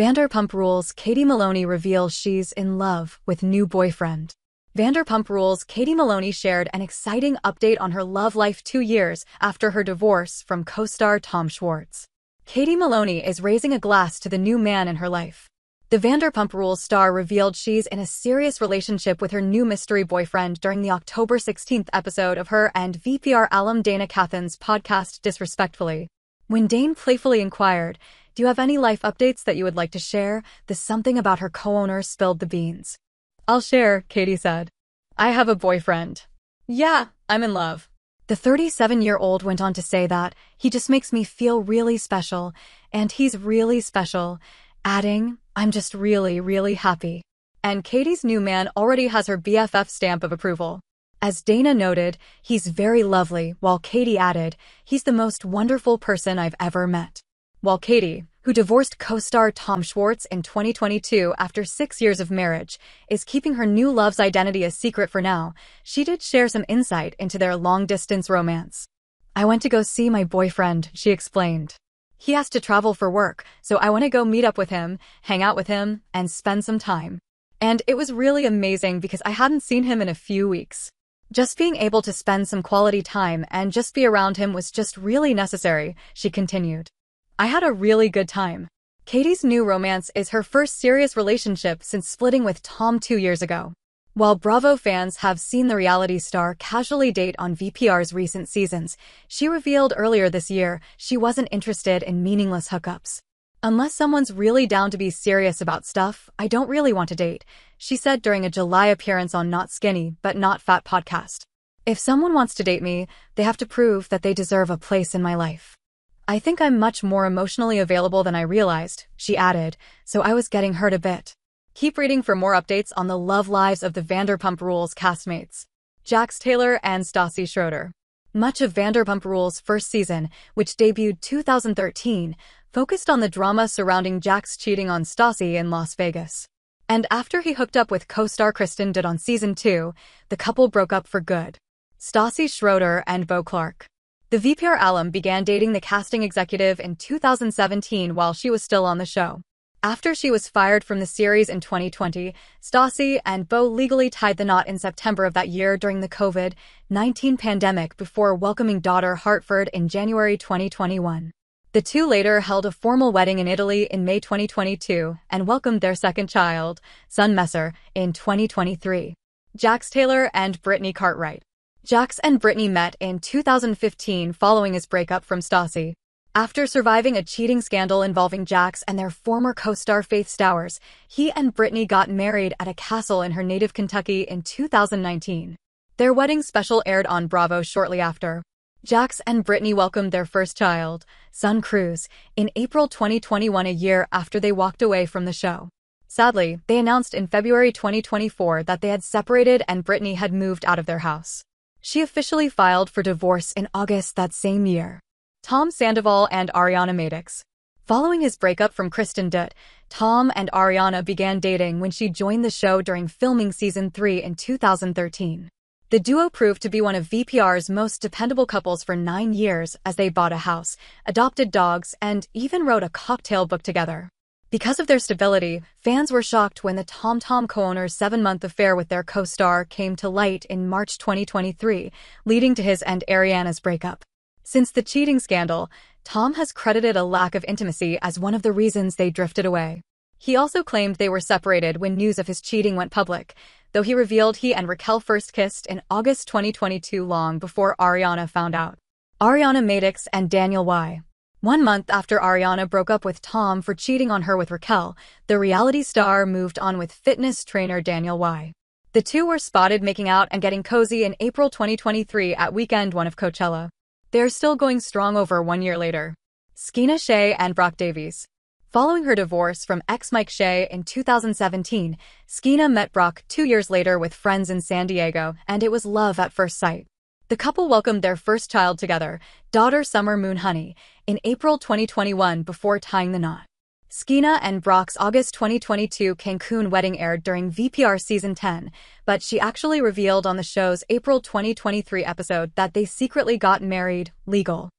Vanderpump Rules Katie Maloney reveals she's in love with new boyfriend. Vanderpump Rules Katie Maloney shared an exciting update on her love life 2 years after her divorce from co-star Tom Schwartz. Katie Maloney is raising a glass to the new man in her life. The Vanderpump Rules star revealed she's in a serious relationship with her new mystery boyfriend during the October 16th episode of her and VPR alum Dana Cathan's podcast Disrespectfully. When Dane playfully inquired, "Do you have any life updates that you would like to share?" the something about her co-owner spilled the beans. "I'll share," Katie said. "I have a boyfriend. Yeah, I'm in love." The 37-year-old went on to say that, "He just makes me feel really special, and he's really special," adding, "I'm just really, really happy." And Katie's new man already has her BFF stamp of approval. As Dana noted, "He's very lovely," while Katie added, "He's the most wonderful person I've ever met." While Katie, who divorced co-star Tom Schwartz in 2022 after 6 years of marriage, is keeping her new love's identity a secret for now, she did share some insight into their long-distance romance. "I went to go see my boyfriend," she explained. "He has to travel for work, so I want to go meet up with him, hang out with him, and spend some time. And it was really amazing because I hadn't seen him in a few weeks. Just being able to spend some quality time and just be around him was just really necessary," she continued. "I had a really good time." Katie's new romance is her first serious relationship since splitting with Tom 2 years ago. While Bravo fans have seen the reality star casually date on VPR's recent seasons, she revealed earlier this year she wasn't interested in meaningless hookups. "Unless someone's really down to be serious about stuff, I don't really want to date," she said during a July appearance on Not Skinny But Not Fat podcast. "If someone wants to date me, they have to prove that they deserve a place in my life. I think I'm much more emotionally available than I realized," she added, "so I was getting hurt a bit." Keep reading for more updates on the love lives of the Vanderpump Rules castmates, Jax Taylor and Stassi Schroeder. Much of Vanderpump Rules' first season, which debuted 2013, focused on the drama surrounding Jax cheating on Stassi in Las Vegas. And after he hooked up with co-star Kristen Doute on season 2, the couple broke up for good. Stassi Schroeder and Beau Clark. The VPR alum began dating the casting executive in 2017 while she was still on the show. After she was fired from the series in 2020, Stassi and Beau legally tied the knot in September of that year during the COVID-19 pandemic before welcoming daughter Hartford in January 2021. The two later held a formal wedding in Italy in May 2022 and welcomed their second child, son Messer, in 2023. Jax Taylor and Brittany Cartwright. Jax and Brittany met in 2015 following his breakup from Stassi. After surviving a cheating scandal involving Jax and their former co-star Faith Stowers, he and Brittany got married at a castle in her native Kentucky in 2019. Their wedding special aired on Bravo shortly after. Jax and Brittany welcomed their first child, son Cruz, in April 2021, a year after they walked away from the show. Sadly, they announced in February 2024 that they had separated and Brittany had moved out of their house. She officially filed for divorce in August that same year. Tom Sandoval and Ariana Madix. Following his breakup from Kristen Doute, Tom and Ariana began dating when she joined the show during filming season 3 in 2013. The duo proved to be one of VPR's most dependable couples for 9 years as they bought a house, adopted dogs, and even wrote a cocktail book together. Because of their stability, fans were shocked when the TomTom co-owner's 7-month affair with their co-star came to light in March 2023, leading to his and Ariana's breakup. Since the cheating scandal, Tom has credited a lack of intimacy as one of the reasons they drifted away. He also claimed they were separated when news of his cheating went public, though he revealed he and Raquel first kissed in August 2022, long before Ariana found out. Ariana Madix and Daniel Y. 1 month after Ariana broke up with Tom for cheating on her with Raquel, the reality star moved on with fitness trainer Daniel Y. The two were spotted making out and getting cozy in April 2023 at weekend one of Coachella. They're still going strong over 1 year later. Scheana Shay and Brock Davies. Following her divorce from ex Mike Shea in 2017, Scheana met Brock 2 years later with friends in San Diego, and it was love at first sight. The couple welcomed their first child together, daughter Summer Moon Honey, in April 2021 before tying the knot. Scheana and Brock's August 2022 Cancun wedding aired during VPR season 10, but she actually revealed on the show's April 2023 episode that they secretly got married, legal.